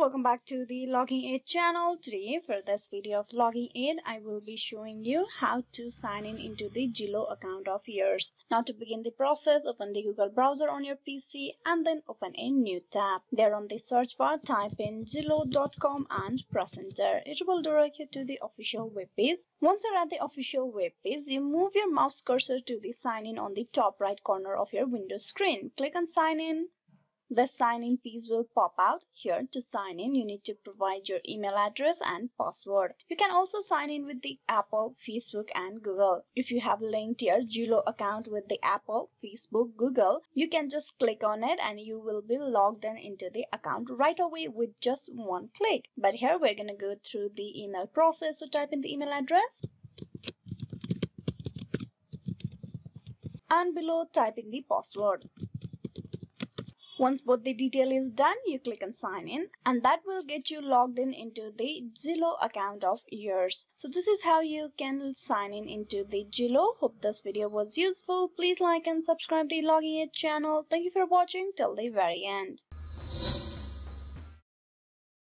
Welcome back to the Logging Aid channel. Today for this video of Logging Aid, I will be showing you how to sign in into the Julo account of yours. Now to begin the process, open the Google browser on your PC and then open a new tab. There on the search bar, type in Zillow.com and press enter. It will direct you to the official webpage. Once you're at the official webpage, you move your mouse cursor to the sign in on the top right corner of your window screen. Click on sign in. The sign-in piece will pop out. Here to sign in, you need to provide your email address and password. You can also sign in with the Apple, Facebook and Google. If you have linked your Julo account with the Apple, Facebook, Google, you can just click on it and you will be logged in into the account right away with just one click. But here we're going to go through the email process, so type in the email address. And below, type in the password. Once both the detail is done, you click on sign in and that will get you logged in into the Julo account of yours. So this is how you can sign in into the Julo. Hope this video was useful. Please like and subscribe to the Logging Aid channel. Thank you for watching till the very end.